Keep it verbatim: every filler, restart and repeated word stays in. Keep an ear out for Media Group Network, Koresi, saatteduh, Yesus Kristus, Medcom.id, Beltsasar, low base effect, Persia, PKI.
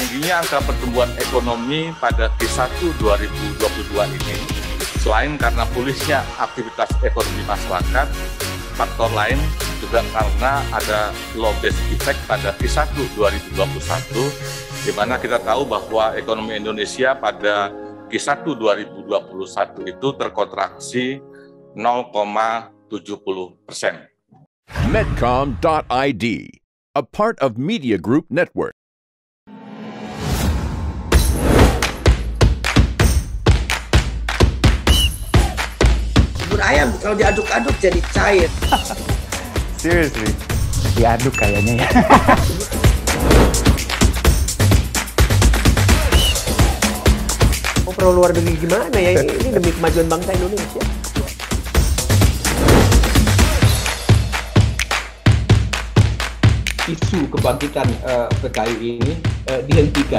tingginya angka pertumbuhan ekonomi pada Q satu dua ribu dua puluh dua ini, selain karena pulihnya aktivitas ekonomi masyarakat, faktor lain juga karena ada low base effect pada Q satu dua ribu dua puluh satu, di mana kita tahu bahwa ekonomi Indonesia pada Q satu dua ribu dua puluh satu itu terkontraksi nol koma tujuh puluh persen. Medcom dot I D, a part of Media Group Network. Bubur ayam kalau diaduk-aduk jadi cair. Seriously, diaduk kayaknya ya. Oh, perlu luar negeri gimana ya ini, ini demi kemajuan bangsa Indonesia. Isu kebangkitan uh, P K I ini uh, dihentikan.